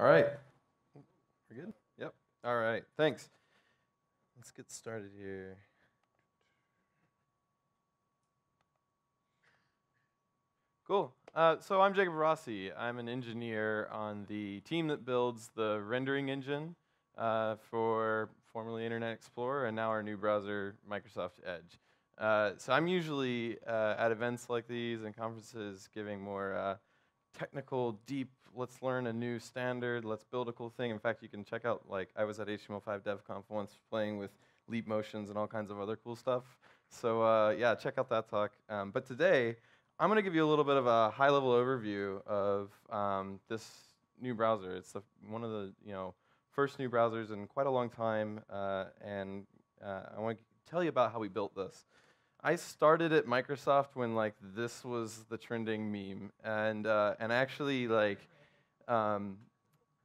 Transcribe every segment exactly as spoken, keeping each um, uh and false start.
All right. We're good? Yep. All right. Thanks. Let's get started here. Cool. Uh, so I'm Jacob Rossi. I'm an engineer on the team that builds the rendering engine uh, for formerly Internet Explorer and now our new browser, Microsoft Edge. Uh, so I'm usually uh, at events like these and conferences giving more uh, technical, deep, let's learn a new standard, let's build a cool thing. In fact, you can check out, like, I was at H T M L five DevConf once playing with leap motions and all kinds of other cool stuff. So uh, yeah, check out that talk. Um, but today, I'm going to give you a little bit of a high-level overview of um, this new browser. It's the, one of the you know first new browsers in quite a long time, uh, and uh, I want to tell you about how we built this. I started at Microsoft when like this was the trending meme, and uh, and actually like um,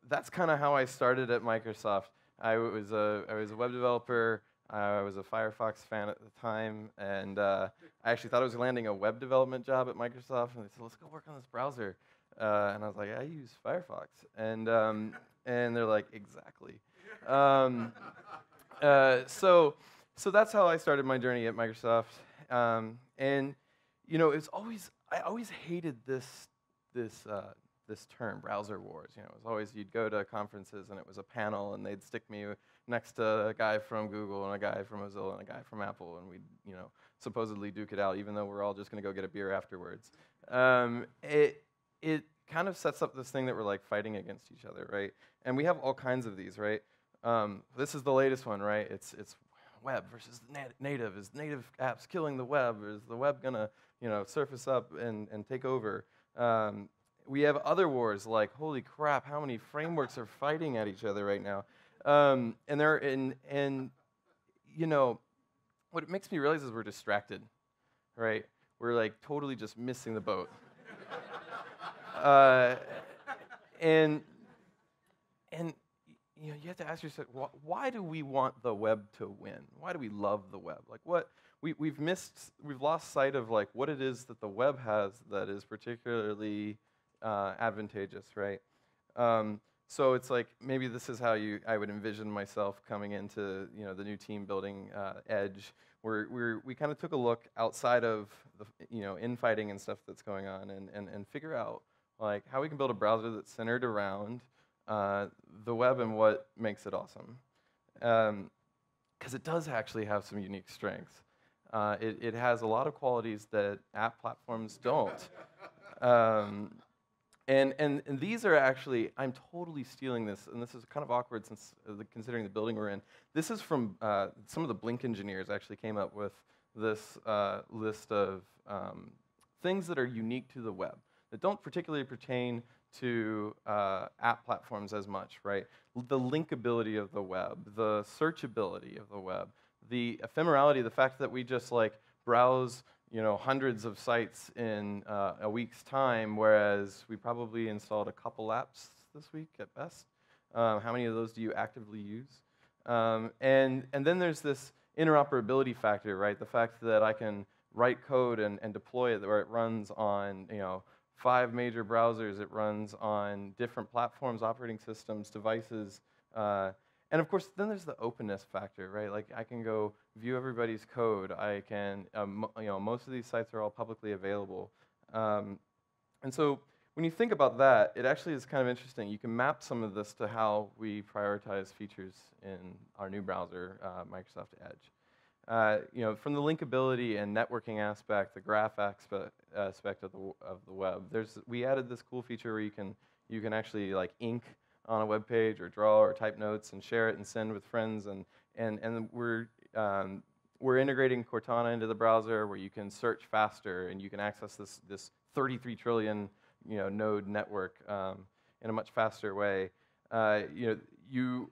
that's kind of how I started at Microsoft. I was a I was a web developer. I was a Firefox fan at the time, and uh, I actually thought I was landing a web development job at Microsoft, and they said, let's go work on this browser. Uh, and I was like, I use Firefox. And, um, and they're like, exactly. Um, uh, so, so that's how I started my journey at Microsoft. Um, and you know, it's always, I always hated this, this, uh, this term, browser wars. You know, it was always, you'd go to conferences, and it was a panel, and they'd stick me next to a guy from Google and a guy from Mozilla and a guy from Apple, and we'd you know, supposedly duke it out, even though we're all just going to go get a beer afterwards. Um, it, it kind of sets up this thing that we're like fighting against each other, right? And we have all kinds of these, right? Um, this is the latest one, right? It's, it's web versus nat native. Is native apps killing the web? Or is the web going to you know, surface up and, and take over? Um, we have other wars like, holy crap, how many frameworks are fighting at each other right now? Um, and there, and and you know, what it makes me realize is we're distracted, right? We're like totally just missing the boat. uh, and and you know, you have to ask yourself, wh why do we want the web to win? Why do we love the web? Like, what we we've missed, we've lost sight of like what it is that the web has that is particularly uh, advantageous, right? Um, So it's like, maybe this is how you, I would envision myself coming into you know, the new team building uh, Edge, where we're, we kind of took a look outside of the you know, infighting and stuff that's going on and, and, and figure out like, how we can build a browser that's centered around uh, the web and what makes it awesome. Because um, it does actually have some unique strengths. Uh, it, it has a lot of qualities that app platforms don't. um, And, and, and these are actually, I'm totally stealing this, and this is kind of awkward since uh, the, considering the building we're in. This is from uh, some of the Blink engineers actually came up with this uh, list of um, things that are unique to the web, that don't particularly pertain to uh, app platforms as much, right? The linkability of the web, the searchability of the web, the ephemerality, the fact that we just like browse you know, hundreds of sites in uh, a week's time, whereas we probably installed a couple apps this week at best. Um, how many of those do you actively use? Um, and, and then there's this interoperability factor, right? The fact that I can write code and, and deploy it where it runs on, you know, five major browsers. It runs on different platforms, operating systems, devices. Uh, And of course, then there's the openness factor, right? Like, I can go view everybody's code. I can, um, you know, most of these sites are all publicly available. Um, and so when you think about that, it actually is kind of interesting. You can map some of this to how we prioritize features in our new browser, uh, Microsoft Edge. Uh, you know, from the linkability and networking aspect, the graph aspect, aspect of the of the web, there's we added this cool feature where you can you can actually like ink on a web page, or draw, or type notes, and share it and send with friends, and and and we're um, we're integrating Cortana into the browser, where you can search faster and you can access this this thirty-three trillion you know node network um, in a much faster way. Uh, you know you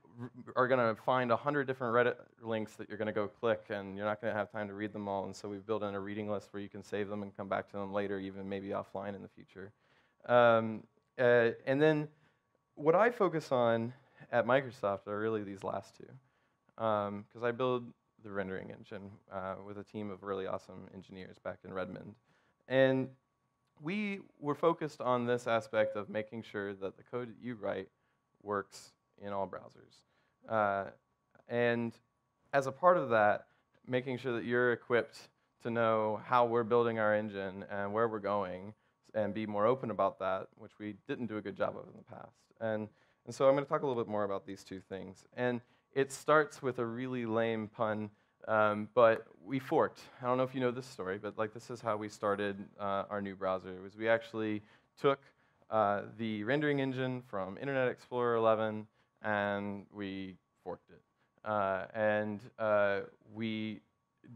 are going to find a hundred different Reddit links that you're going to go click, and you're not going to have time to read them all. And so we've built in a reading list where you can save them and come back to them later, even maybe offline in the future. Um, uh, and then. What I focus on at Microsoft are really these last two, because um, I build the rendering engine uh, with a team of really awesome engineers back in Redmond. And we were focused on this aspect of making sure that the code that you write works in all browsers. Uh, and as a part of that, making sure that you're equipped to know how we're building our engine and where we're going and be more open about that, which we didn't do a good job of in the past. And, and so I'm going to talk a little bit more about these two things. And it starts with a really lame pun, um, but we forked. I don't know if you know this story, but like this is how we started uh, our new browser. Was we actually took uh, the rendering engine from Internet Explorer eleven and we forked it. Uh, and uh, we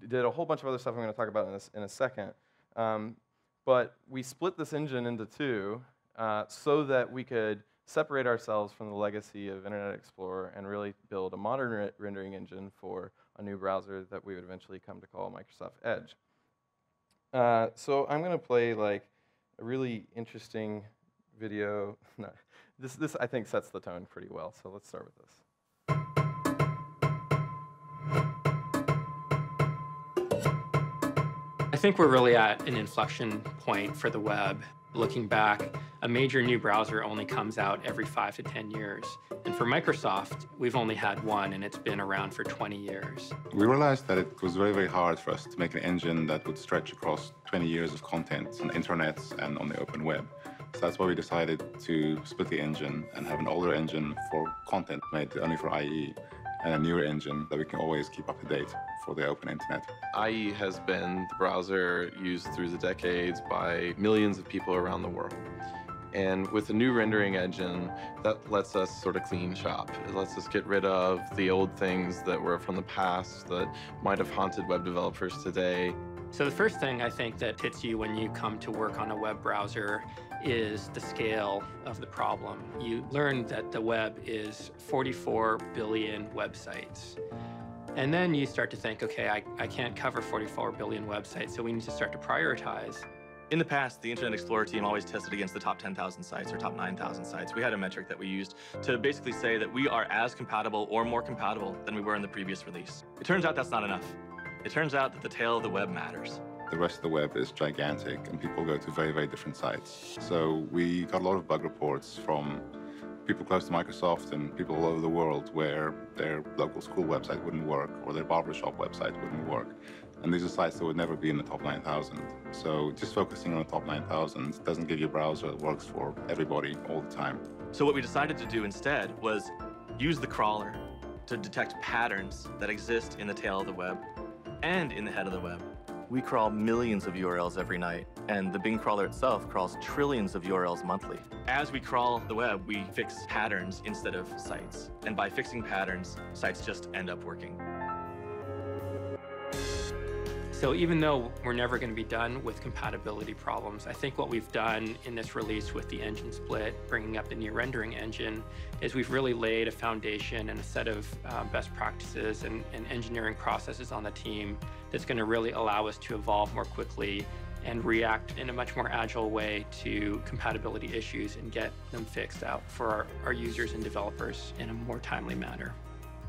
did a whole bunch of other stuff I'm going to talk about in, this, in a second. Um, but we split this engine into two uh, so that we could separate ourselves from the legacy of Internet Explorer and really build a modern re rendering engine for a new browser that we would eventually come to call Microsoft Edge. Uh, so I'm going to play like a really interesting video. No, this, this, I think, sets the tone pretty well, so let's start with this. I think we're really at an inflection point for the web. Looking back, a major new browser only comes out every five to ten years. And for Microsoft, we've only had one, and it's been around for twenty years. We realized that it was very, very hard for us to make an engine that would stretch across twenty years of content on the internet and on the open web. So that's why we decided to split the engine and have an older engine for content made only for I E. And a newer engine that we can always keep up to date for the open internet. I E has been the browser used through the decades by millions of people around the world. And with the new rendering engine, that lets us sort of clean shop. It lets us get rid of the old things that were from the past that might have haunted web developers today. So the first thing I think that hits you when you come to work on a web browser is the scale of the problem. You learn that the web is forty-four billion websites. And then you start to think, okay, I, I can't cover forty-four billion websites, so we need to start to prioritize. In the past, the Internet Explorer team always tested against the top ten thousand sites or top nine thousand sites. We had a metric that we used to basically say that we are as compatible or more compatible than we were in the previous release. It turns out that's not enough. It turns out that the tail of the web matters. The rest of the web is gigantic, and people go to very, very different sites. So we got a lot of bug reports from people close to Microsoft and people all over the world where their local school website wouldn't work or their barbershop website wouldn't work. And these are sites that would never be in the top nine thousand. So just focusing on the top nine thousand doesn't give you a browser that works for everybody all the time. So what we decided to do instead was use the crawler to detect patterns that exist in the tail of the web and in the head of the web. We crawl millions of U R Ls every night, and the Bing crawler itself crawls trillions of U R Ls monthly. As we crawl the web, we fix patterns instead of sites. And by fixing patterns, sites just end up working. So even though we're never going to be done with compatibility problems, I think what we've done in this release with the engine split, bringing up the new rendering engine, is we've really laid a foundation and a set of uh, best practices and, and engineering processes on the team that's going to really allow us to evolve more quickly and react in a much more agile way to compatibility issues and get them fixed out for our, our users and developers in a more timely manner.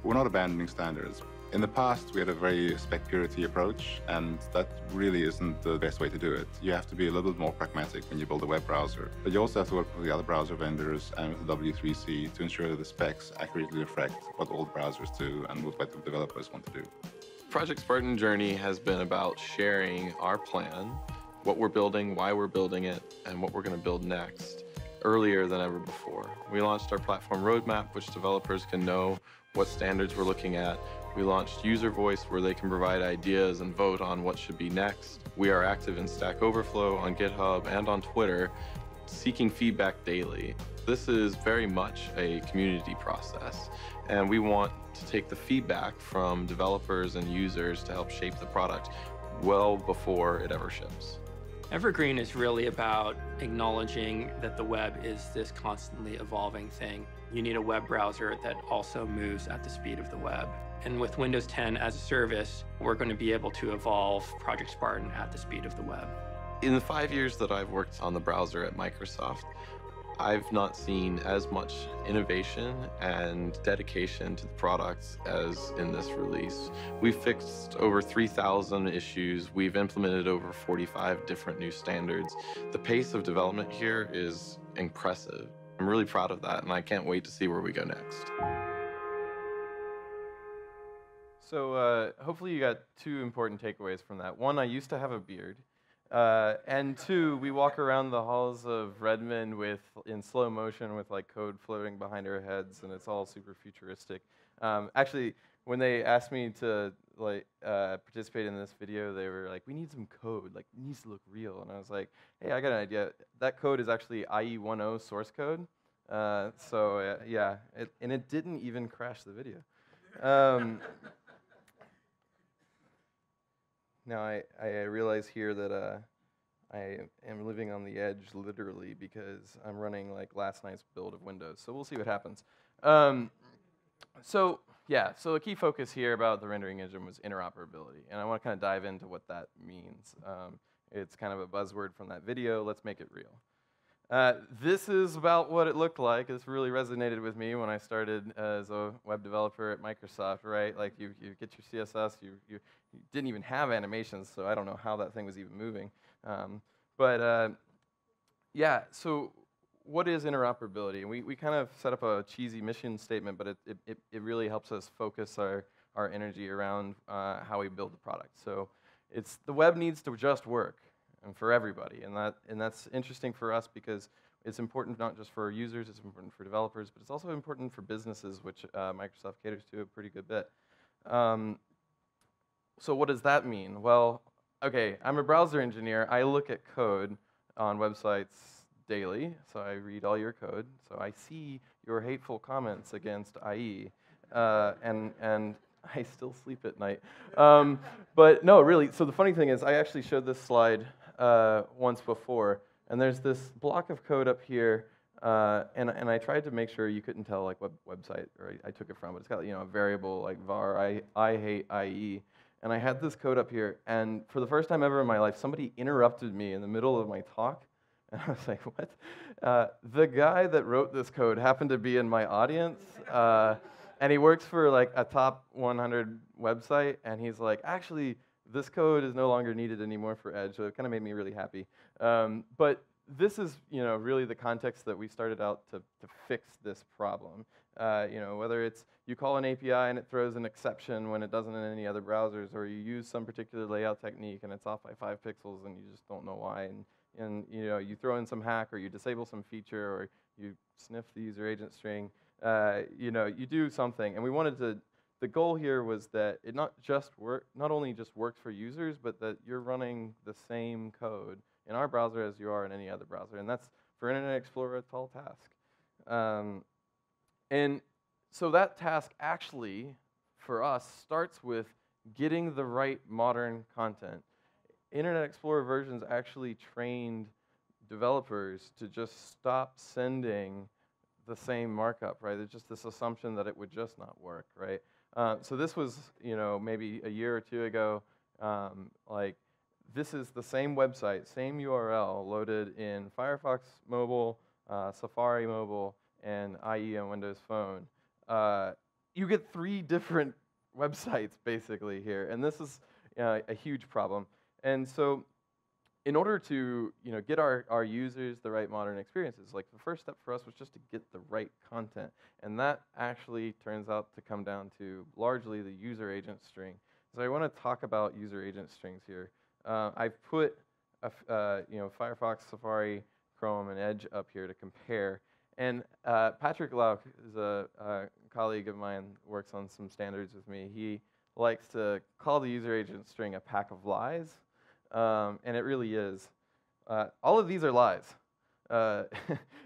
We're not abandoning standards. In the past, we had a very spec purity approach, and that really isn't the best way to do it. You have to be a little bit more pragmatic when you build a web browser, but you also have to work with the other browser vendors and with the W three C to ensure that the specs accurately reflect what old browsers do and what the developers want to do. Project Spartan journey has been about sharing our plan, what we're building, why we're building it, and what we're going to build next, earlier than ever before. We launched our platform roadmap, which developers can know what standards we're looking at. We launched UserVoice, where they can provide ideas and vote on what should be next. We are active in Stack Overflow, on GitHub, and on Twitter, seeking feedback daily. This is very much a community process, and we want to take the feedback from developers and users to help shape the product well before it ever ships. Evergreen is really about acknowledging that the web is this constantly evolving thing. You need a web browser that also moves at the speed of the web. And with Windows ten as a service, we're going to be able to evolve Project Spartan at the speed of the web. In the five years that I've worked on the browser at Microsoft, I've not seen as much innovation and dedication to the products as in this release. We've fixed over three thousand issues. We've implemented over forty-five different new standards. The pace of development here is impressive. I'm really proud of that, and I can't wait to see where we go next. So uh, hopefully you got two important takeaways from that. One, I used to have a beard. Uh, and two, we walk around the halls of Redmond with, in slow motion with like code floating behind our heads, and it's all super futuristic. Um, actually, when they asked me to like uh, participate in this video, they were like, we need some code. Like, it needs to look real. And I was like, hey, I got an idea. That code is actually I E ten source code. Uh, so uh, yeah, it, and it didn't even crash the video. Um, Now, I, I realize here that uh, I am living on the edge, literally, because I'm running like last night's build of Windows. So we'll see what happens. Um, so yeah, so the key focus here about the rendering engine was interoperability. And I want to kind of dive into what that means. Um, it's kind of a buzzword from that video. Let's make it real. Uh, this is about what it looked like. This really resonated with me when I started as a web developer at Microsoft, right? Like, you, you get your C S S, you, you, you didn't even have animations, so I don't know how that thing was even moving. Um, but, uh, yeah, so what is interoperability? We, we kind of set up a cheesy mission statement, but it, it, it really helps us focus our, our energy around uh, how we build the product. So it's the web needs to just work. And for everybody, and that and that's interesting for us because it's important not just for users, it's important for developers, but it's also important for businesses, which uh, Microsoft caters to a pretty good bit. Um, so what does that mean? Well, okay, I'm a browser engineer. I look at code on websites daily, so I read all your code. So I see your hateful comments against I E, uh, and and. I still sleep at night. Um, but no, really, so the funny thing is I actually showed this slide uh, once before, and there's this block of code up here, uh, and, and I tried to make sure you couldn't tell like what website or I, I took it from, but it's got, you know, a variable like var, I, I hate I E, and I had this code up here, and for the first time ever in my life, somebody interrupted me in the middle of my talk, and I was like, what? Uh, the guy that wrote this code happened to be in my audience. Uh, And he works for like a top one hundred website, and he's like, actually, this code is no longer needed anymore for Edge, so it kind of made me really happy. Um, but this is, you know, really the context that we started out to, to fix this problem. Uh, you know, whether it's you call an A P I and it throws an exception when it doesn't in any other browsers, or you use some particular layout technique and it's off by five pixels and you just don't know why, and, and you know, you throw in some hack or you disable some feature or you sniff the user agent string. Uh, you know, you do something, and we wanted to. The goal here was that it not just work, not only just works for users, but that you're running the same code in our browser as you are in any other browser, and that's for Internet Explorer a tall task. Um, and so that task actually, for us, starts with getting the right modern content. Internet Explorer versions actually trained developers to just stop sending the same markup, right? There's just this assumption that it would just not work, right? Uh, so this was, you know, maybe a year or two ago. Um, like, this is the same website, same U R L loaded in Firefox mobile, uh, Safari mobile, and I E on Windows Phone. Uh, you get three different websites basically here, and this is uh, a huge problem. And so, in order to, you know, get our, our users the right modern experiences, like the first step for us was just to get the right content. And that actually turns out to come down to largely the user agent string. So I want to talk about user agent strings here. Uh, I've put a f uh, you know, Firefox, Safari, Chrome, and Edge up here to compare. And uh, Patrick Lauk is a, a colleague of mine, works on some standards with me. He likes to call the user agent string a pack of lies. Um, and it really is. Uh, all of these are lies uh,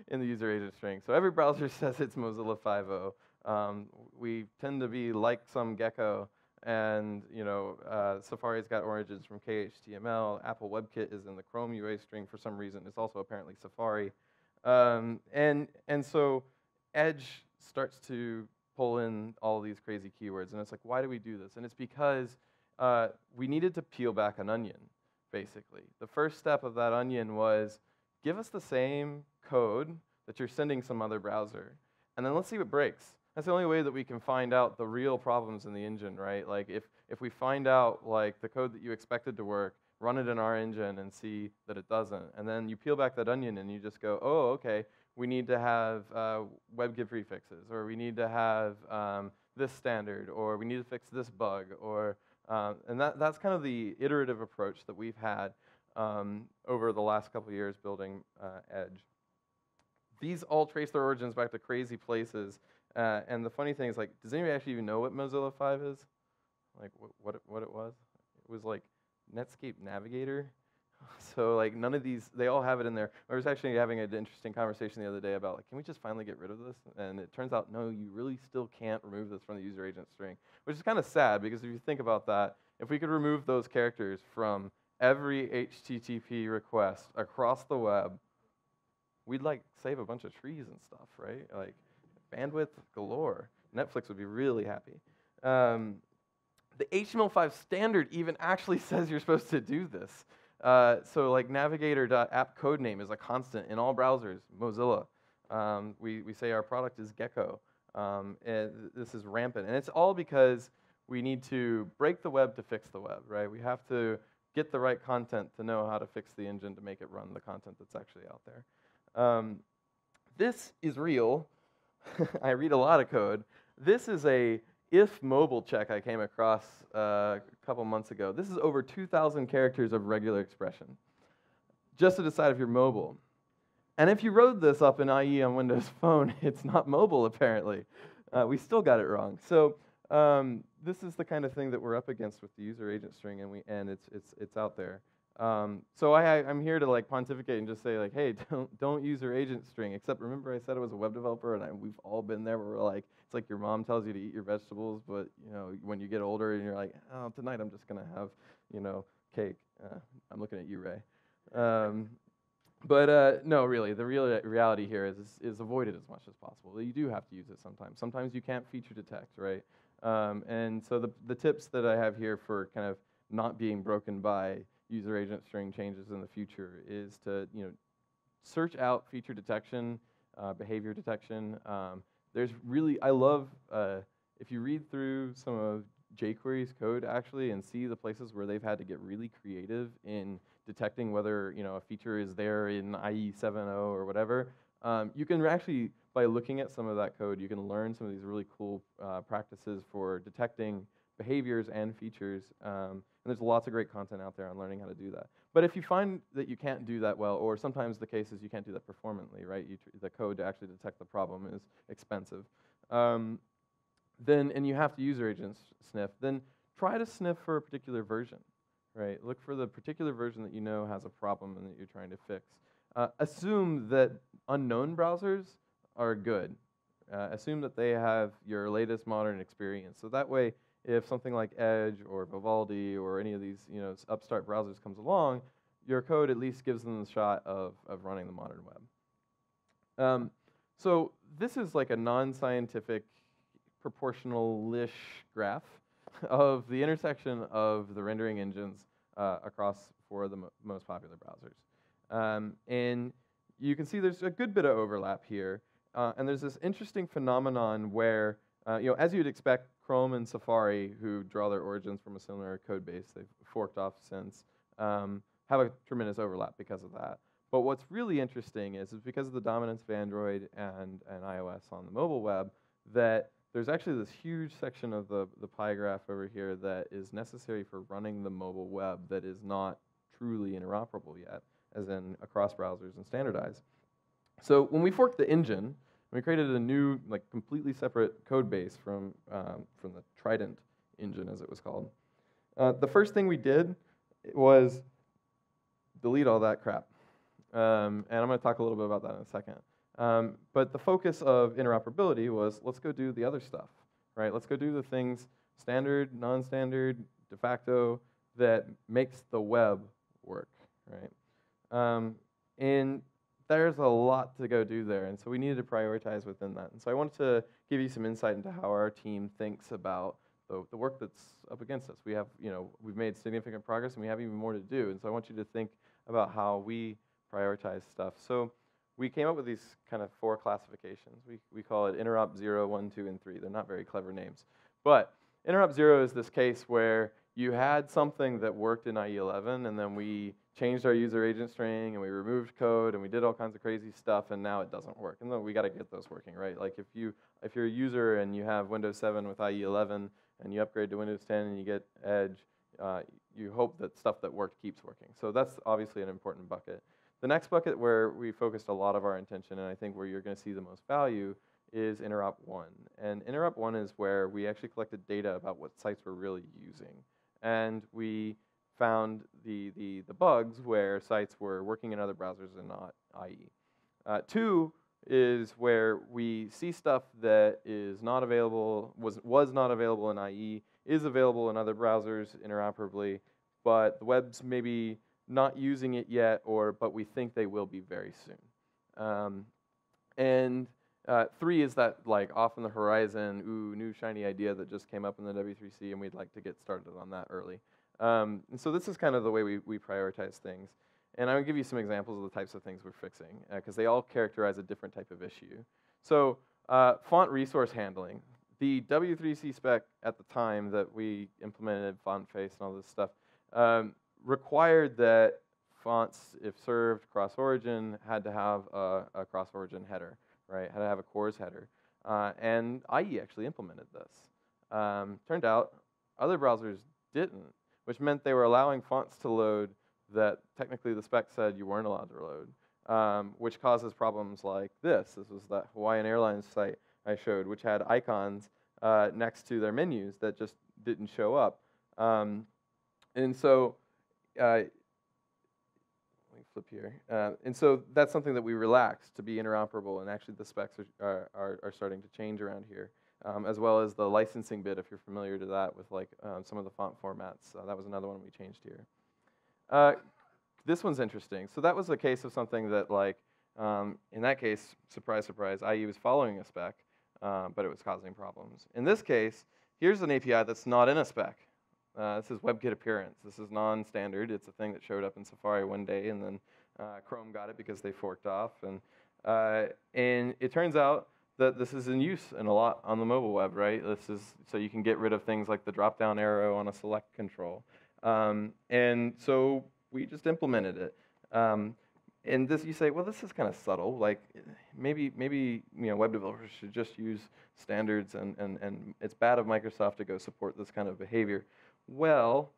in the user agent string. So every browser says it's Mozilla five point oh. Um, we tend to be like some gecko, and you know, uh, Safari's got origins from K H T M L. Apple WebKit is in the Chrome U A string for some reason. It's also apparently Safari, um, and and so Edge starts to pull in all these crazy keywords, and it's like, why do we do this? And it's because uh, we needed to peel back an onion. Basically, the first step of that onion was give us the same code that you're sending some other browser, and then let's see what breaks. That's the only way that we can find out the real problems in the engine, right? Like if if we find out like the code that you expected to work run it in our engine and see that it doesn't. And then you peel back that onion and you just go, oh, okay, we need to have uh, WebKit prefixes, or we need to have um, this standard, or we need to fix this bug, or um, and that, that's kind of the iterative approach that we've had um, over the last couple of years building uh, Edge. These all trace their origins back to crazy places. Uh, and the funny thing is, like, does anybody actually even know what Mozilla five is? Like, wh what, it, what it was? It was like Netscape Navigator. So, like, none of these, they all have it in there. I was actually having an interesting conversation the other day about, like, can we just finally get rid of this? And it turns out, no, you really still can't remove this from the user agent string, which is kind of sad, because if you think about that, if we could remove those characters from every H T T P request across the web, we'd, like, save a bunch of trees and stuff, right? Like, bandwidth galore. Netflix would be really happy. Um, the H T M L five standard even actually says you're supposed to do this. Uh, so, like, navigator.app codename is a constant in all browsers, Mozilla. Um, we, we say our product is Gecko. Um, and this is rampant. And it's all because we need to break the web to fix the web, right? We have to get the right content to know how to fix the engine to make it run the content that's actually out there. Um, this is real. I read a lot of code. This is a if mobile check I came across uh, a couple months ago. This is over two thousand characters of regular expression, just to decide if you're mobile. And if you wrote this up in I E on Windows Phone, it's not mobile, apparently. Uh, we still got it wrong. So um, this is the kind of thing that we're up against with the user agent string, and, we, and it's, it's, it's out there. Um, so I, I, I'm here to, like, pontificate and just say, like, hey, don't, don't use your agent string, except remember I said I was a web developer, and I, we've all been there where we're like, it's like your mom tells you to eat your vegetables, but, you know, when you get older and you're like, oh, tonight I'm just going to have, you know, cake. Uh, I'm looking at you, Ray. Um, but uh, no, really, the real reality here is, is, is avoid it as much as possible. You do have to use it sometimes. Sometimes you can't feature detect, right? Um, and so the, the tips that I have here for kind of not being broken by user agent string changes in the future is to, you know, search out feature detection, uh, behavior detection. Um, there's really, I love, uh, if you read through some of jQuery's code actually and see the places where they've had to get really creative in detecting whether, you know, a feature is there in I E seven point oh or whatever, um, you can actually, by looking at some of that code, you can learn some of these really cool uh, practices for detecting behaviors and features. Um, And there's lots of great content out there on learning how to do that. But if you find that you can't do that well, or sometimes the case is you can't do that performantly, right? You tr the code to actually detect the problem is expensive. Um, then, and you have to user agent sniff. Then try to sniff for a particular version, right? Look for the particular version that you know has a problem and that you're trying to fix. Uh, assume that unknown browsers are good. Uh, assume that they have your latest modern experience. So that way, if something like Edge or Vivaldi or any of these, you know, upstart browsers comes along, your code at least gives them the shot of, of running the modern web. Um, so this is like a non-scientific, proportional-ish graph of the intersection of the rendering engines uh, across four of the mo most popular browsers. Um, and you can see there's a good bit of overlap here. Uh, and there's this interesting phenomenon where, uh, you know, as you'd expect, Chrome and Safari, who draw their origins from a similar code base, they've forked off since, um, have a tremendous overlap because of that. But what's really interesting is, is because of the dominance of Android and, and iOS on the mobile web, that there's actually this huge section of the, the pie graph over here that is necessary for running the mobile web that is not truly interoperable yet, as in across browsers and standardized. So when we forked the engine, we created a new, like, completely separate code base from, um, from the Trident engine, as it was called. Uh, the first thing we did was delete all that crap. Um, and I'm going to talk a little bit about that in a second. Um, but the focus of interoperability was, let's go do the other stuff, right? Let's go do the things standard, non-standard, de facto, that makes the web work, right? Um, and there's a lot to go do there, and so we needed to prioritize within that. And so I wanted to give you some insight into how our team thinks about the, the work that's up against us. We have, you know, we've made significant progress, and we have even more to do. And so I want you to think about how we prioritize stuff. So we came up with these kind of four classifications. We, we call it interop zero, one, two, and three. They're not very clever names. But interop zero is this case where you had something that worked in I E eleven, and then we changed our user agent string, and we removed code, and we did all kinds of crazy stuff, and now it doesn't work. And then we got to get those working, right? Like if you if you're a user and you have Windows seven with I E eleven, and you upgrade to Windows ten, and you get Edge, uh, you hope that stuff that worked keeps working. So that's obviously an important bucket. The next bucket where we focused a lot of our intention, and I think where you're going to see the most value, is interop one. And interop one is where we actually collected data about what sites we're really using. And we found the, the, the bugs where sites were working in other browsers and not I E. Uh, two is where we see stuff that is not available, was, was not available in I E, is available in other browsers interoperably, but the web's maybe not using it yet, or but we think they will be very soon. Um, and Uh, three is that, like, off on the horizon, ooh, new shiny idea that just came up in the W three C, and we'd like to get started on that early. Um, and so this is kind of the way we, we prioritize things. And I'm going to give you some examples of the types of things we're fixing, because uh, they all characterize a different type of issue. So uh, font resource handling. The W three C spec at the time that we implemented font face and all this stuff um, required that fonts, if served cross-origin, had to have a, a cross-origin header. Right, had to have a CORS header. Uh, and I E actually implemented this. Um, turned out other browsers didn't, which meant they were allowing fonts to load that technically the spec said you weren't allowed to load, um, which causes problems like this. This was that Hawaiian Airlines site I showed, which had icons uh, next to their menus that just didn't show up. Um, and so, uh, flip here. Uh, and so that's something that we relaxed to be interoperable, and actually the specs are, are, are starting to change around here, um, as well as the licensing bit, if you're familiar to that with like um, some of the font formats. Uh, that was another one we changed here. Uh, this one's interesting. So that was a case of something that, like, um, in that case, surprise, surprise, I E was following a spec, uh, but it was causing problems. In this case, here's an A P I that's not in a spec. Uh, this is WebKit appearance. This is non-standard. It's a thing that showed up in Safari one day, and then uh, Chrome got it because they forked off. And, uh, and it turns out that this is in use in a lot on the mobile web, right? This is so you can get rid of things like the drop-down arrow on a select control. Um, and so we just implemented it. Um, and this, you say, well, this is kind of subtle. Like maybe maybe you know, web developers should just use standards, and, and, and it's bad of Microsoft to go support this kind of behavior. Well,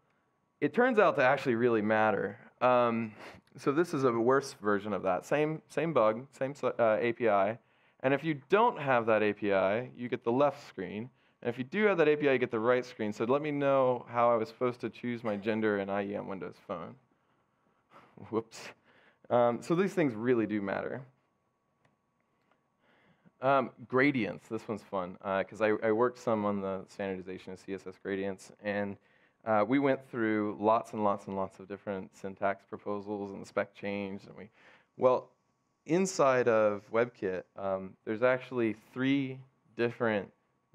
it turns out to actually really matter. Um, so this is a worse version of that. Same, same bug, same uh, A P I. And if you don't have that A P I, you get the left screen. And if you do have that A P I, you get the right screen. So let me know how I was supposed to choose my gender and I E on Windows Phone. Whoops. Um, so these things really do matter. Um, gradients, this one's fun, because uh, I, I worked some on the standardization of C S S gradients, and Uh, we went through lots and lots and lots of different syntax proposals and the spec change, and we, well, inside of WebKit, um, there's actually three different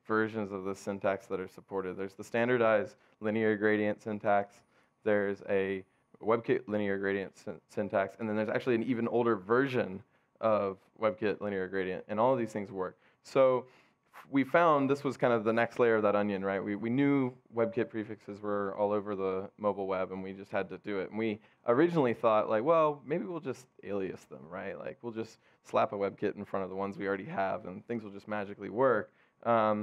versions of the syntax that are supported. There's the standardized linear gradient syntax, there's a WebKit linear gradient sy syntax, and then there's actually an even older version of WebKit linear gradient, and all of these things work. So we found this was kind of the next layer of that onion, right? We, we knew WebKit prefixes were all over the mobile web, and we just had to do it. And we originally thought, like, well, maybe we'll just alias them, right? Like, we'll just slap a WebKit in front of the ones we already have, and things will just magically work. Um,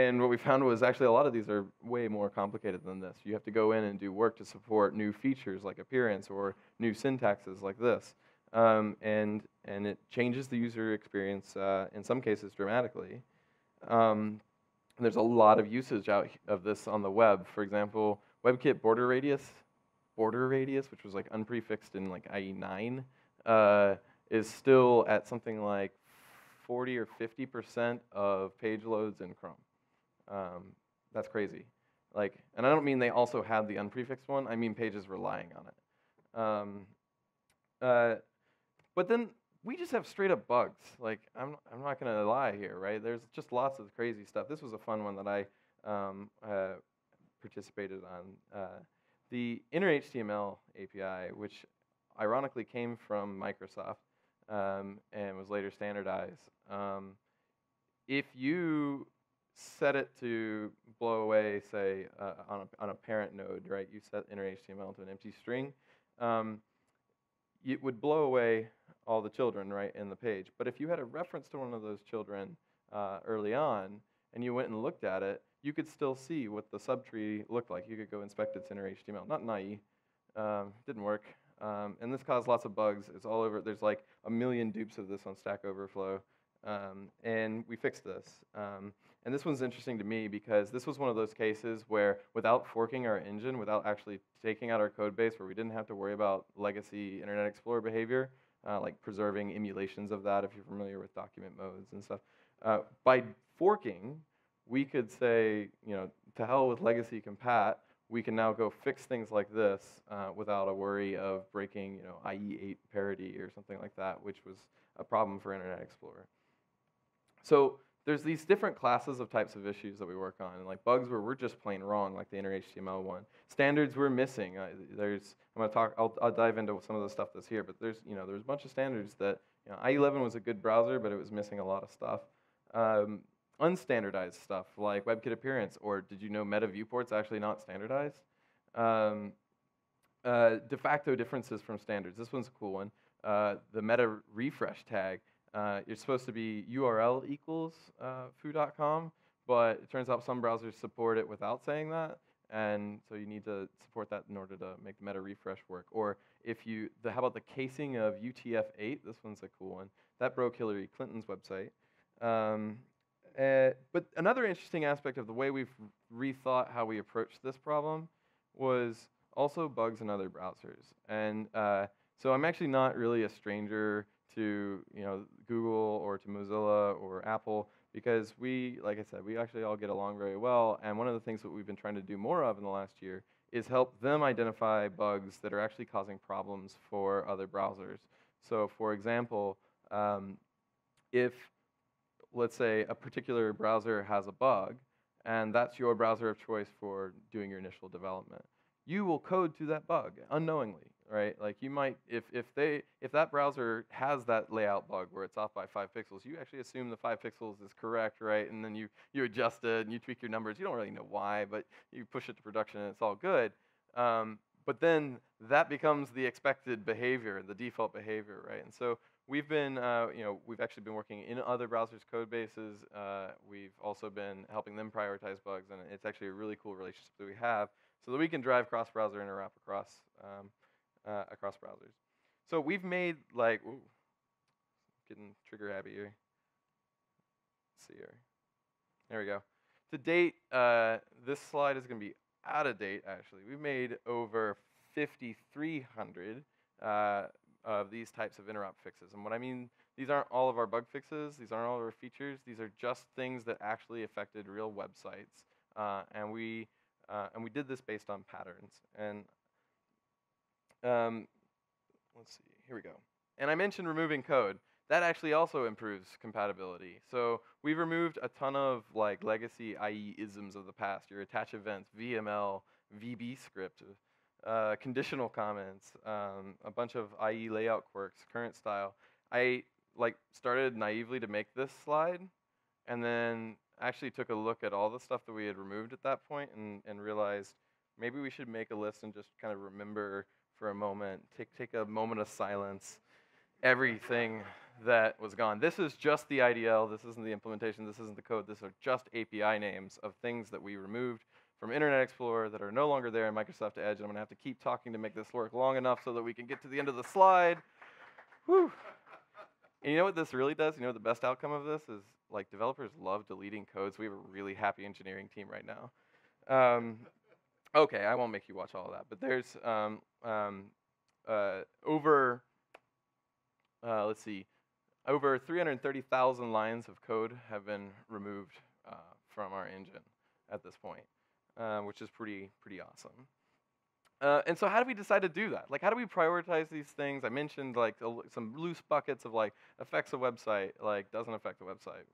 and what we found was actually a lot of these are way more complicated than this. You have to go in and do work to support new features like appearance or new syntaxes like this. Um, and, and it changes the user experience, uh, in some cases, dramatically. Um, and there's a lot of usage out of this on the web. For example, WebKit border radius, border radius, which was like unprefixed in like I E nine, uh, is still at something like forty or fifty percent of page loads in Chrome. Um, that's crazy. Like, and I don't mean they also had the unprefixed one. I mean pages relying on it. Um, uh, but then. We just have straight up bugs. Like, I'm, I'm not going to lie here, right? There's just lots of crazy stuff. This was a fun one that I um, uh, participated on. Uh, the inner H T M L A P I, which ironically came from Microsoft um, and was later standardized. Um, if you set it to blow away, say, uh, on, a, on a parent node, right? You set inner H T M L to an empty string. Um, it would blow away all the children, right, in the page. But if you had a reference to one of those children uh, early on, and you went and looked at it, you could still see what the subtree looked like. You could go inspect its inner H T M L. Not N I E. Um, didn't work. Um, and this caused lots of bugs. It's all over. There's like a million dupes of this on Stack Overflow. Um, and we fixed this. Um, and this one's interesting to me because this was one of those cases where without forking our engine, without actually taking out our code base where we didn't have to worry about legacy Internet Explorer behavior, uh, like preserving emulations of that if you're familiar with document modes and stuff. Uh, by forking, we could say, you know, to hell with legacy compat. We can now go fix things like this uh, without a worry of breaking, you know, I E eight parity or something like that, which was a problem for Internet Explorer. So there's these different classes of types of issues that we work on, and like bugs where we're just plain wrong, like the inner H T M L one. Standards we're missing. Uh, there's I'm gonna talk. I'll, I'll dive into some of the stuff that's here, but there's you know there's a bunch of standards that you know, I eleven was a good browser, but it was missing a lot of stuff. Um, Unstandardized stuff like WebKit appearance, or did you know meta viewport's actually not standardized? Um, uh, de facto differences from standards. This one's a cool one. Uh, the meta refresh tag. Uh, you're supposed to be U R L equals uh, foo dot com, but it turns out some browsers support it without saying that, and so you need to support that in order to make the meta refresh work. Or if you, the, how about the casing of U T F eight? This one's a cool one. That broke Hillary Clinton's website. Um, Uh, but another interesting aspect of the way we've rethought how we approached this problem was also bugs in other browsers. And uh, so I'm actually not really a stranger to you know Google or to Mozilla or Apple because we, like I said, we actually all get along very well. And one of the things that we've been trying to do more of in the last year is help them identify bugs that are actually causing problems for other browsers. So for example, um, if let's say a particular browser has a bug, and that's your browser of choice for doing your initial development. You will code to that bug unknowingly, right? Like you might, if if they if that browser has that layout bug where it's off by five pixels, you actually assume the five pixels is correct, right? And then you you adjust it and you tweak your numbers. You don't really know why, but you push it to production and it's all good. Um, but then that becomes the expected behavior, the default behavior, right? And so We've been, uh, you know, we've actually been working in other browsers' code bases. Uh, we've also been helping them prioritize bugs, and it's actually a really cool relationship that we have, so that we can drive cross-browser interop across um, uh, across browsers. So we've made like, ooh, getting trigger happy here. Let's see here. There we go. To date, uh, this slide is going to be out of date. Actually, we've made over fifty-three hundred. Uh, of these types of interop fixes. And what I mean, these aren't all of our bug fixes, these aren't all of our features, these are just things that actually affected real websites. Uh, and we uh, and we did this based on patterns. And um, let's see, here we go. And I mentioned removing code. That actually also improves compatibility. So we've removed a ton of like legacy I E-isms of the past, your attach events, V M L, V B script, Uh, conditional comments, um, a bunch of I E layout quirks, current style. I like started naively to make this slide, and then actually took a look at all the stuff that we had removed at that point, and, and realized maybe we should make a list and just kind of remember for a moment, take take a moment of silence, everything that was gone. This is just the I D L. This isn't the implementation. This isn't the code. These are just A P I names of things that we removed from Internet Explorer that are no longer there in Microsoft Edge, and I'm going to have to keep talking to make this work long enough so that we can get to the end of the slide. Whew. And you know what this really does? You know what the best outcome of this is? Like, developers love deleting codes. We have a really happy engineering team right now. Um, okay, I won't make you watch all of that, but there's um, um, uh, over, uh, let's see, over three hundred thirty thousand lines of code have been removed uh, from our engine at this point. Um, which is pretty pretty awesome. Uh, and so how do we decide to do that? Like, how do we prioritize these things? I mentioned like some loose buckets of like affects a website, like doesn't affect the website,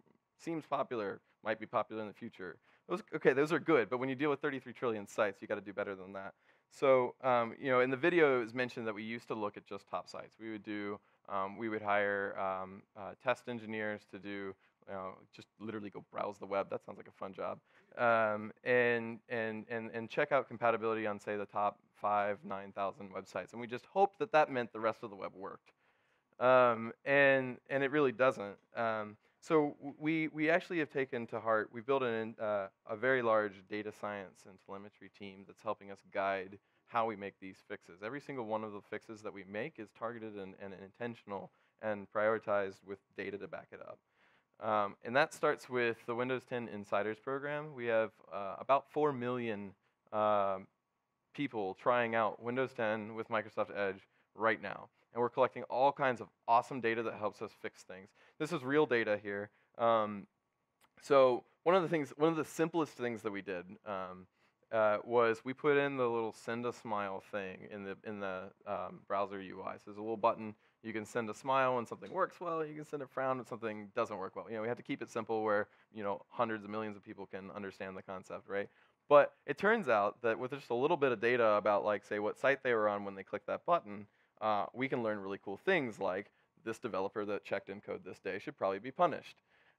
seems popular, might be popular in the future. Those, okay, those are good, but when you deal with thirty-three trillion sites, you got to do better than that. So um, you know, in the video it was mentioned that we used to look at just top sites. We would do, um, we would hire um, uh, test engineers to do You know, just literally go browse the web. That sounds like a fun job. Um, and, and, and, and check out compatibility on, say, the top five, nine thousand websites. And we just hoped that that meant the rest of the web worked. Um, and, and it really doesn't. Um, so we, we actually have taken to heart, we've built an, uh, a very large data science and telemetry team that's helping us guide how we make these fixes. Every single one of the fixes that we make is targeted and, and intentional and prioritized with data to back it up. Um, and that starts with the Windows ten Insiders program. We have uh, about four million um, people trying out Windows ten with Microsoft Edge right now. And we're collecting all kinds of awesome data that helps us fix things. This is real data here. Um, so one of the things, one of the simplest things that we did um, uh, was we put in the little send a smile thing in the in the um, browser U I. So there's a little button. You can send a smile when something works well. You can send a frown when something doesn't work well. You know, we have to keep it simple where, you know, hundreds of millions of people can understand the concept, right? But it turns out that with just a little bit of data about, like, say, what site they were on when they clicked that button, Uh, we can learn really cool things like this developer that checked in code this day should probably be punished.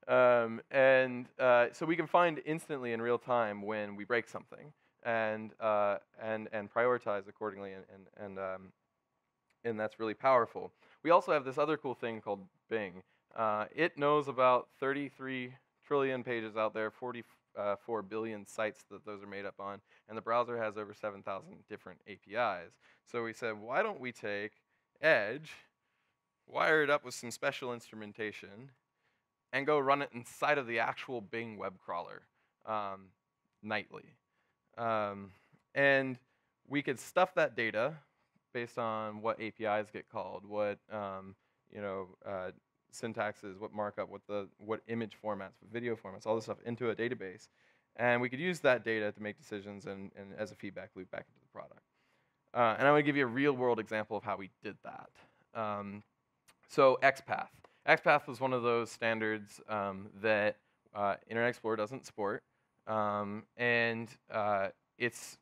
Um, and uh, so we can find instantly in real time when we break something and, uh, and, and prioritize accordingly, and, and, and, um, and that's really powerful. We also have this other cool thing called Bing. Uh, it knows about thirty-three trillion pages out there, forty-four billion sites that those are made up on, and the browser has over seven thousand different A P Is. So we said, why don't we take Edge, wire it up with some special instrumentation, and go run it inside of the actual Bing web crawler um, nightly. Um, and we could stuff that data based on what A P Is get called, what um, you know, uh, syntaxes, what markup, what the what image formats, what video formats, all this stuff into a database. And we could use that data to make decisions and, and as a feedback loop back into the product. Uh, and I'm going to give you a real-world example of how we did that. Um, so XPath. XPath was one of those standards um, that uh, Internet Explorer doesn't support. Um, and uh, it's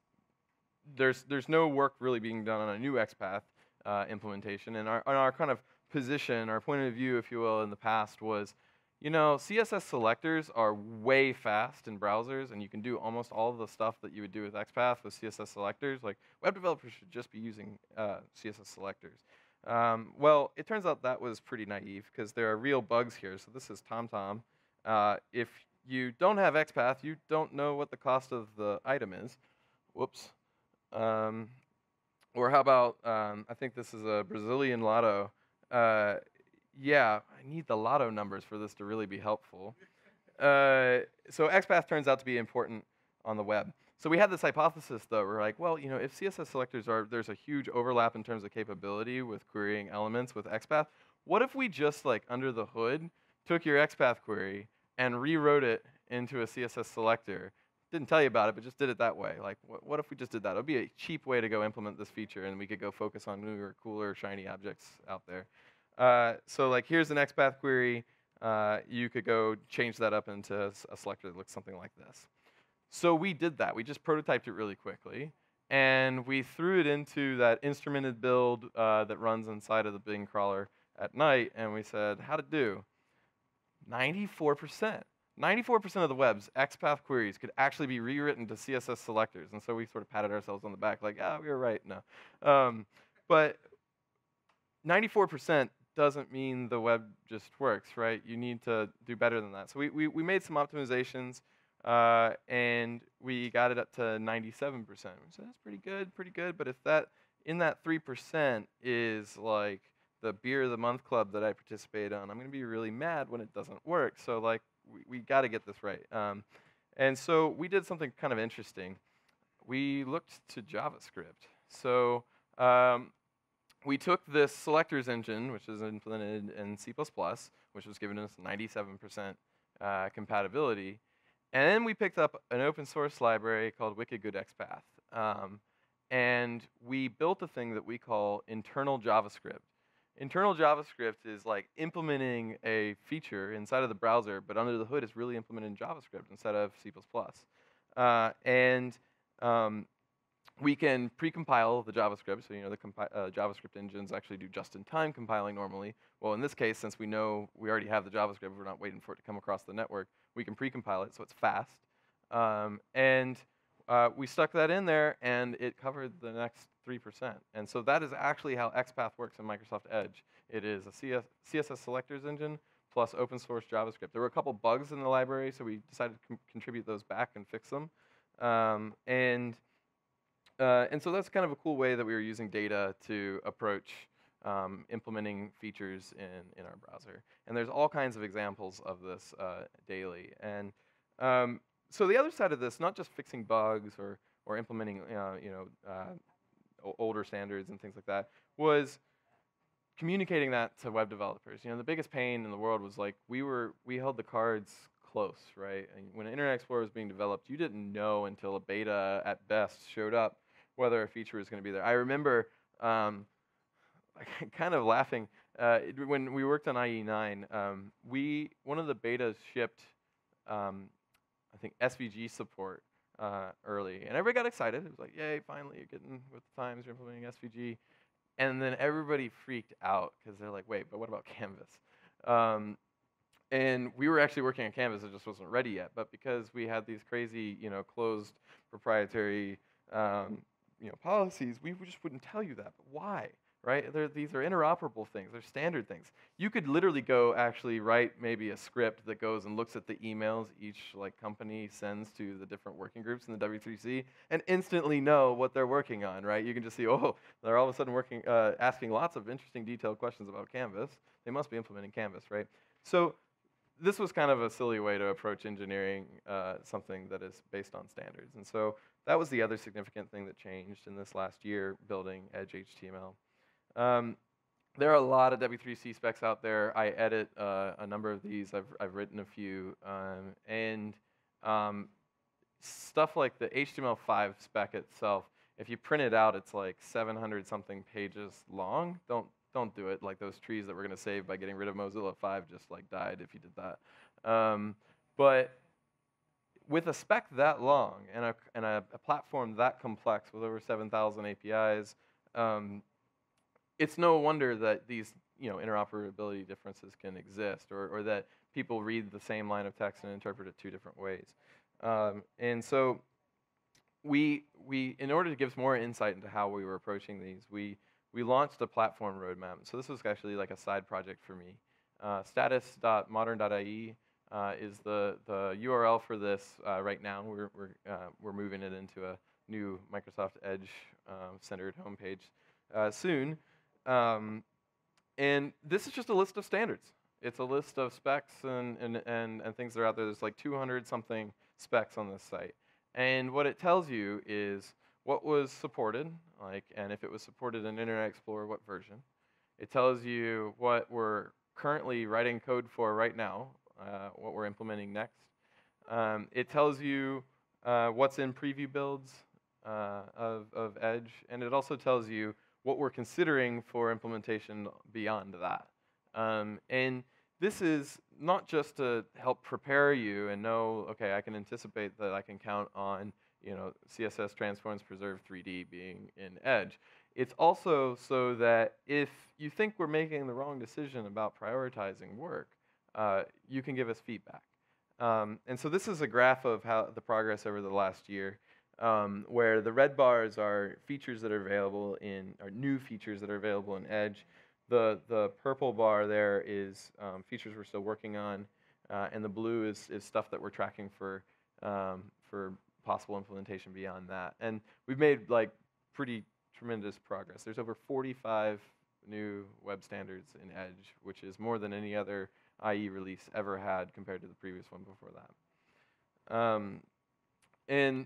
there's, there's no work really being done on a new XPath uh, implementation. And our, our kind of position, our point of view, if you will, in the past was, you know, C S S selectors are way fast in browsers, and you can do almost all of the stuff that you would do with XPath with C S S selectors. Like, web developers should just be using uh, C S S selectors. Um, well, it turns out that was pretty naive, because there are real bugs here. So this is TomTom. Uh, if you don't have XPath, you don't know what the cost of the item is. Whoops. Um, or how about, um, I think this is a Brazilian lotto. Uh, yeah, I need the lotto numbers for this to really be helpful. Uh, so XPath turns out to be important on the web. So we had this hypothesis, though. We're like, well, you know, if C S S selectors are, there's a huge overlap in terms of capability with querying elements with XPath, what if we just, like, under the hood, took your XPath query and rewrote it into a C S S selector? Didn't tell you about it, but just did it that way. Like, wh what if we just did that? It would be a cheap way to go implement this feature, and we could go focus on newer, cooler, shiny objects out there. Uh, so, like, here's an XPath query. Uh, you could go change that up into a selector that looks something like this. So we did that. We just prototyped it really quickly, and we threw it into that instrumented build uh, that runs inside of the Bing crawler at night, and we said, how'd it do? ninety-four percent. ninety-four percent of the web's XPath queries could actually be rewritten to C S S selectors, and so we sort of patted ourselves on the back, like, ah, we were right, no. Um, but ninety-four percent doesn't mean the web just works, right? You need to do better than that. So we, we, we made some optimizations, uh, and we got it up to ninety-seven percent. So that's pretty good, pretty good, but if that, in that three percent is like the beer of the month club that I participate on, I'm gonna be really mad when it doesn't work, so like, we, we got to get this right. Um, and so we did something kind of interesting. We looked to JavaScript. So um, we took this selectors engine, which is implemented in C plus plus, which was giving us ninety-seven percent uh, compatibility. And then we picked up an open source library called Wicked Good XPath. Um, and we built a thing that we call internal JavaScript. Internal JavaScript is like implementing a feature inside of the browser, but under the hood it's really implemented in JavaScript instead of C plus plus. Uh, and um, We can precompile the JavaScript, so you know the compi uh, JavaScript engines actually do just-in-time compiling normally. Well, in this case, since we know we already have the JavaScript, we're not waiting for it to come across the network, we can precompile it, so it's fast. Um, and uh, we stuck that in there, and it covered the next three percent. And so that is actually how XPath works in Microsoft Edge. It is a C S S selectors engine plus open source JavaScript. There were a couple bugs in the library, so we decided to com contribute those back and fix them. Um, and Uh, and so that's kind of a cool way that we were using data to approach um, implementing features in, in our browser. And there's all kinds of examples of this uh, daily. And um, so the other side of this, not just fixing bugs or, or implementing uh, you know, uh, older standards and things like that, was communicating that to web developers. You know, the biggest pain in the world was like we were we held the cards close, right? And when Internet Explorer was being developed, you didn't know until a beta at best showed up whether a feature was going to be there. I remember um, kind of laughing uh, it, when we worked on I E nine. Um, we one of the betas shipped, um, I think, S V G support uh, early, and everybody got excited. It was like, "Yay! Finally, you're getting with the times. You're implementing S V G." And then everybody freaked out because they're like, "Wait, but what about Canvas?" Um, And we were actually working on Canvas. It just wasn't ready yet. But because we had these crazy, you know, closed proprietary, um, you know, policies, we just wouldn't tell you that. But why, right? They're, these are interoperable things. They're standard things. You could literally go actually write maybe a script that goes and looks at the emails each like company sends to the different working groups in the W three C and instantly know what they're working on, right? You can just see, oh, they're all of a sudden working, uh, asking lots of interesting, detailed questions about Canvas. They must be implementing Canvas, right? So this was kind of a silly way to approach engineering uh, something that is based on standards. And so that was the other significant thing that changed in this last year, building Edge H T M L. Um, there are a lot of W three C specs out there. I edit uh, a number of these. I've, I've written a few. Um, and um, stuff like the H T M L five spec itself, if you print it out, it's like seven hundred something pages long. Don't Don't do it. Like those trees that we're going to save by getting rid of Mozilla five just like died if you did that. Um, but with a spec that long and a, and a, a platform that complex with over seven thousand A P Is, um, it's no wonder that these you know interoperability differences can exist, or, or that people read the same line of text and interpret it two different ways. Um, and so we we in order to give us more insight into how we were approaching these, we We launched a platform roadmap. So this was actually like a side project for me. Uh, status dot modern dot I E uh, is the, the U R L for this uh, right now. We're, we're, uh, we're moving it into a new Microsoft Edge-centered um, homepage uh, soon. Um, and this is just a list of standards. It's a list of specs and, and, and, and things that are out there. There's like two hundred something specs on this site. And what it tells you is what was supported, like, and if it was supported in Internet Explorer, what version. It tells you what we're currently writing code for right now, uh, what we're implementing next. Um, it tells you uh, what's in preview builds uh, of, of Edge, and it also tells you what we're considering for implementation beyond that. Um, and this is not just to help prepare you and know, okay, I can anticipate that I can count on you know, C S S transforms preserve three D being in Edge. It's also so that if you think we're making the wrong decision about prioritizing work, uh, you can give us feedback. Um, and so this is a graph of how the progress over the last year, um, where the red bars are features that are available in, or new features that are available in Edge. The, the purple bar there is um, features we're still working on, uh, and the blue is, is stuff that we're tracking for, um, for possible implementation beyond that. And we've made like pretty tremendous progress. There's over forty-five new web standards in Edge, which is more than any other I E release ever had compared to the previous one before that. Um, and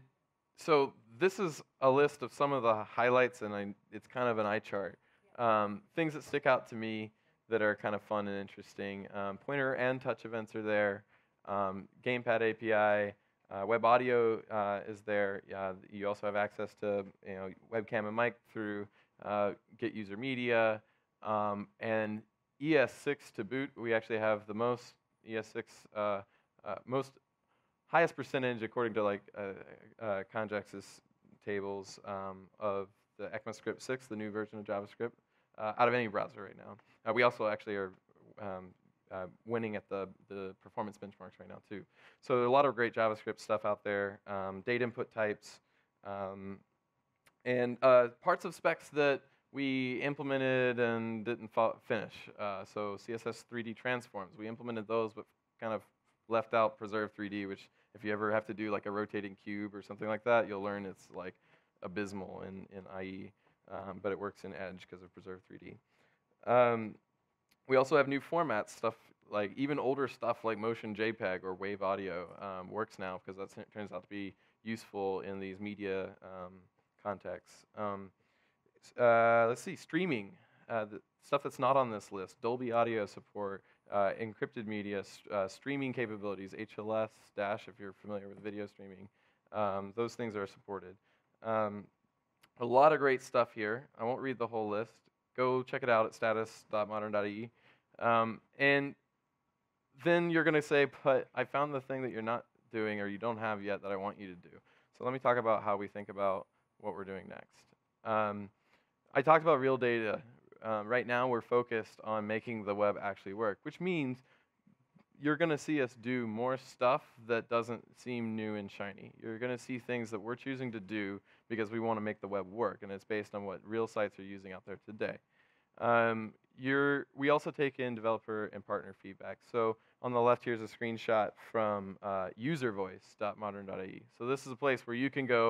so this is a list of some of the highlights, and I, it's kind of an eye chart. Um, things that stick out to me that are kind of fun and interesting. Um, pointer and touch events are there. Um, Gamepad A P I. Uh, web audio uh, is there. Uh, you also have access to you know, webcam and mic through uh, Get User Media. Um, and E S six to boot, we actually have the most E S six, uh, uh, most highest percentage according to like uh, uh, Conjex's tables um, of the ECMAScript six, the new version of JavaScript, uh, out of any browser right now. Uh, we also actually are um, uh, winning at the, the performance benchmarks right now, too. So there are a lot of great JavaScript stuff out there, um, data input types, um, and uh, parts of specs that we implemented and didn't finish. Uh, so C S S three D transforms, we implemented those, but kind of left out Preserve three D, which if you ever have to do like a rotating cube or something like that, you'll learn it's like abysmal in, in I E, um, but it works in Edge because of Preserve three D. Um, we also have new formats, stuff like even older stuff like Motion JPEG or Wave Audio um, works now because that turns out to be useful in these media um, contexts. Um, uh, let's see, streaming, uh, the stuff that's not on this list, Dolby Audio support, Uh, encrypted media, st uh, streaming capabilities, H L S, Dash, if you're familiar with video streaming. Um, those things are supported. Um, a lot of great stuff here. I won't read the whole list. Go check it out at status dot modern dot E E. Um, and then you're going to say, but I found the thing that you're not doing or you don't have yet that I want you to do. So let me talk about how we think about what we're doing next. Um, I talked about real data. Um, right now, we're focused on making the web actually work, which means you're going to see us do more stuff that doesn't seem new and shiny. You're going to see things that we're choosing to do because we want to make the web work, and it's based on what real sites are using out there today. Um, you're, we also take in developer and partner feedback. So on the left, here's a screenshot from uh, user voice dot modern dot I E. So this is a place where you can go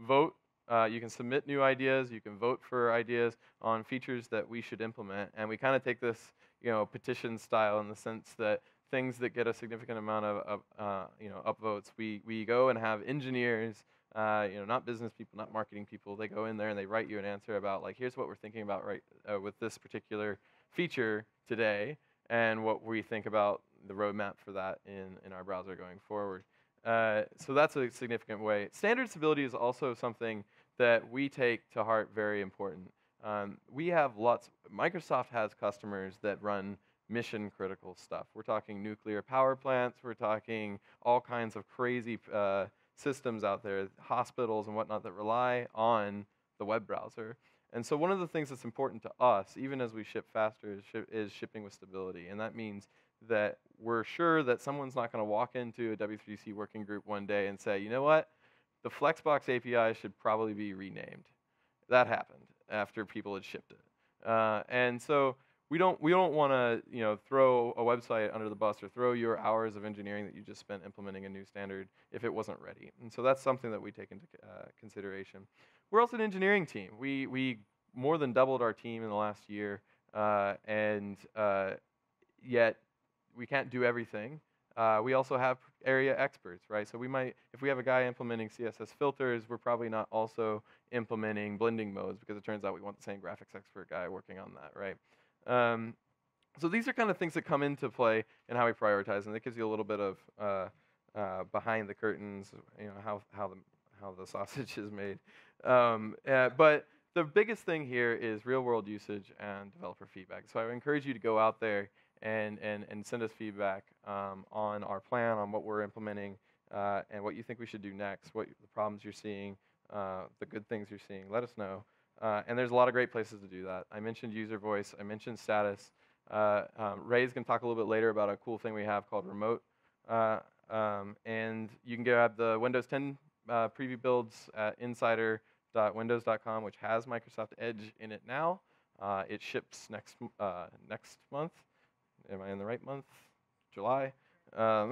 vote. Uh, you can submit new ideas, you can vote for ideas on features that we should implement, and we kind of take this, you know, petition style in the sense that things that get a significant amount of, of uh, you know, upvotes, we, we go and have engineers, uh, you know, not business people, not marketing people, they go in there and they write you an answer about, like, here's what we're thinking about right uh, with this particular feature today, and what we think about the roadmap for that in, in our browser going forward. Uh, so that's a significant way. Standard stability is also something that we take to heart, very important. Um, we have lots, Microsoft has customers that run mission critical stuff. We're talking nuclear power plants, we're talking all kinds of crazy uh, systems out there, hospitals and whatnot that rely on the web browser. And so one of the things that's important to us, even as we ship faster, is, shi is shipping with stability. And that means that we're sure that someone's not going to walk into a W three C working group one day and say, you know what, the Flexbox A P I should probably be renamed. That happened after people had shipped it. Uh, and so we don't, we don't want to you know, throw a website under the bus or throw your hours of engineering that you just spent implementing a new standard if it wasn't ready. And so that's something that we take into uh, consideration. We're also an engineering team. We, we more than doubled our team in the last year, uh, and uh, yet we can't do everything. Uh, we also have area experts, right? So we might, if we have a guy implementing C S S filters, we're probably not also implementing blending modes because it turns out we want the same graphics expert guy working on that, right? Um, so these are kind of things that come into play in how we prioritize, and it gives you a little bit of uh, uh, behind the curtains, you know, how, how, the, how the sausage is made. Um, uh, but the biggest thing here is real world usage and developer feedback. So I would encourage you to go out there And, and send us feedback um, on our plan, on what we're implementing, uh, and what you think we should do next, what the problems you're seeing, uh, the good things you're seeing. Let us know. Uh, and there's a lot of great places to do that. I mentioned UserVoice. I mentioned Status. Uh, um, Ray's going to talk a little bit later about a cool thing we have called Remote. Uh, um, and you can grab the Windows ten uh, preview builds at insider dot windows dot com, which has Microsoft Edge in it now. Uh, it ships next, uh, next month. Am I in the right month? July. Um,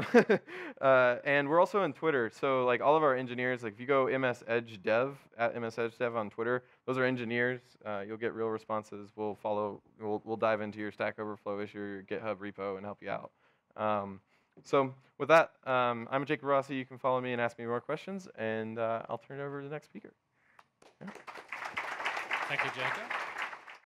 uh, and we're also on Twitter. So like all of our engineers, like if you go M S Edge Dev, at M S Edge Dev on Twitter, those are engineers. Uh, you'll get real responses. We'll follow, we'll, we'll dive into your Stack Overflow issue, your GitHub repo, and help you out. Um, so with that, um, I'm Jacob Rossi. You can follow me and ask me more questions. And uh, I'll turn it over to the next speaker. Yeah. Thank you, Jacob.